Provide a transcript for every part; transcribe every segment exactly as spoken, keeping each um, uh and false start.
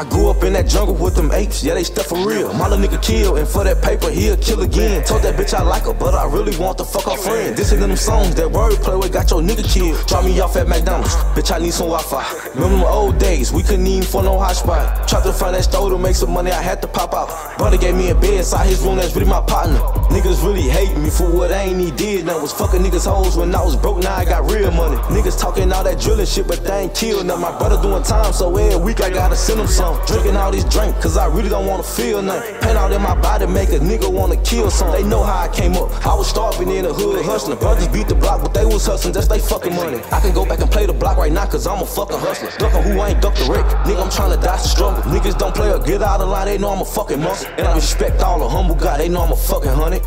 I grew up in that jungle with them apes, yeah, they stuff for real. My little nigga kill, and for that paper, he'll kill again. Told that bitch I like her, but I really want to fuck her friend. This ain't them songs, that wordplay where got your nigga killed. Drop me off at McDonald's, bitch, I need some Wi-Fi. Remember them old days, we couldn't even find no hotspot. Tried to find that store to make some money, I had to pop out. Brother gave me a bed inside his room, that's really my partner. Niggas really hate me for what I ain't need did. Now was fucking niggas hoes when I was broke, now I got real money. Niggas talking all that drilling shit, but they ain't killed. Now my brother doing time, so every week I gotta send him some. Drinking all this drink, cause I really don't wanna feel nothing. Pain out in my body make a nigga wanna kill some. They know how I came up, I was starving in the hood hustling. Brothers beat the block, but they was hustling, that's they fucking money. I can go back and play the block right now, cause I'm a fucking hustler. Duckin' who ain't duck the wreck, nigga, I'm tryna dodge the struggle. Niggas don't play or get out of line, they know I'm a fucking muscle. And I respect all the humble guy, they know I'm a fucking hundred.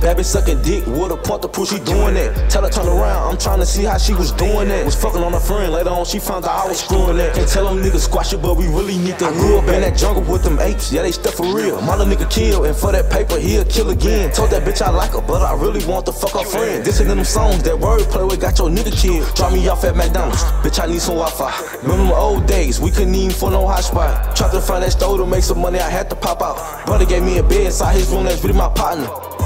Baby sucking dick with a point to push, she doing that. Tell her turn around, I'm tryna see how she was doing that. Was fucking on her friend, later on she found out I was screwing that. Can't tell them niggas squash it, but we really need to. I grew up in that jungle with them apes, yeah, they stuff for real. My little nigga kill, and for that paper, he'll kill again. Told that bitch I like her, but I really want to fuck her friend. This ain't them songs, that wordplay where got your nigga killed. Drop me off at McDonald's, bitch, I need some Wi-Fi. Remember them old days, we couldn't even find no hotspot. Tried to find that store to make some money, I had to pop out. Brother gave me a bed inside his room, that's really my partner.